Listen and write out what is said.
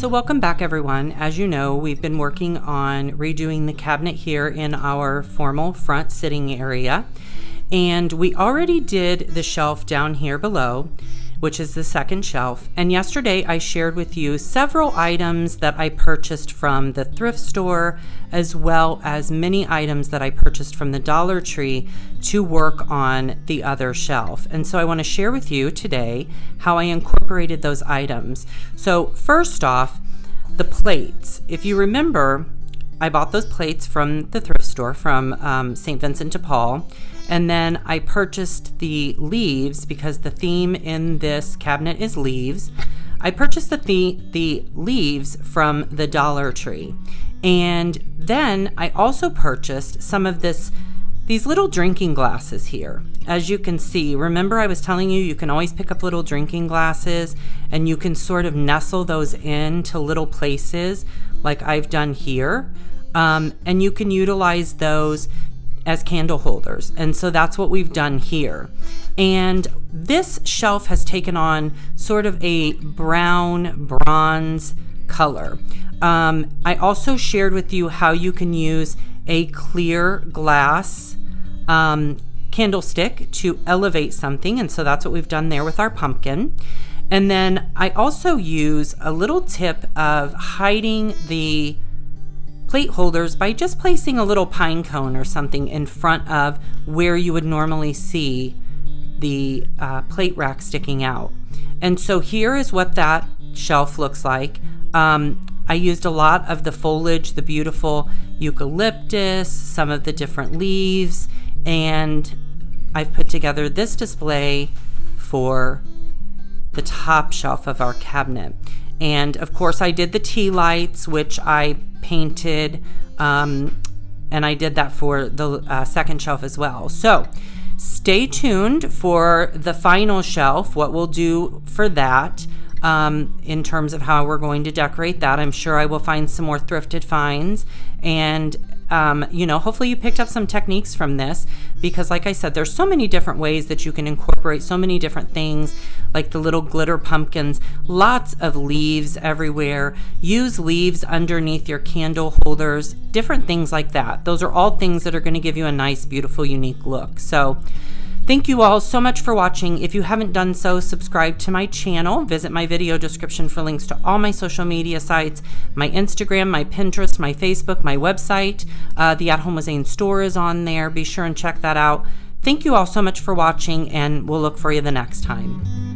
So welcome back, everyone. As you know, we've been working on redoing the cabinet here in our formal front sitting area. And we already did the shelf down here below, which is the second shelf. And yesterday I shared with you several items that I purchased from the thrift store, as well as many items that I purchased from the Dollar Tree to work on the other shelf. And so I want to share with you today how I incorporated those items. So first off, the plates. If you remember, I bought those plates from the thrift store from St. Vincent de Paul. And then I purchased the leaves because the theme in this cabinet is leaves. I purchased the leaves from the Dollar Tree. And then I also purchased some of these little drinking glasses here. As you can see, remember I was telling you can always pick up little drinking glasses and you can sort of nestle those into little places like I've done here. And you can utilize those as candle holders. And so that's what we've done here. And this shelf has taken on sort of a brown bronze color. I also shared with you how you can use a clear glass candlestick to elevate something. And so that's what we've done there with our pumpkin. And then I also use a little tip of hiding the plate holders by just placing a little pine cone or something in front of where you would normally see the plate rack sticking out. And so here is what that shelf looks like. I used a lot of the foliage, the beautiful eucalyptus, some of the different leaves, and I've put together this display for the top shelf of our cabinet. And of course I did the tea lights, which I painted, and I did that for the second shelf as well. So stay tuned for the final shelf, what we'll do for that in terms of how we're going to decorate that. I'm sure I will find some more thrifted finds, and you know, hopefully you picked up some techniques from this, because like I said, there's so many different ways that you can incorporate so many different things, like the little glitter pumpkins, lots of leaves everywhere, use leaves underneath your candle holders, different things like that. Those are all things that are going to give you a nice, beautiful, unique look. So thank you all so much for watching. If you haven't done so, subscribe to my channel. Visit my video description for links to all my social media sites, my Instagram, my Pinterest, my Facebook, my website. The At Home with Zane store is on there. Be sure and check that out. Thank you all so much for watching, and we'll look for you the next time.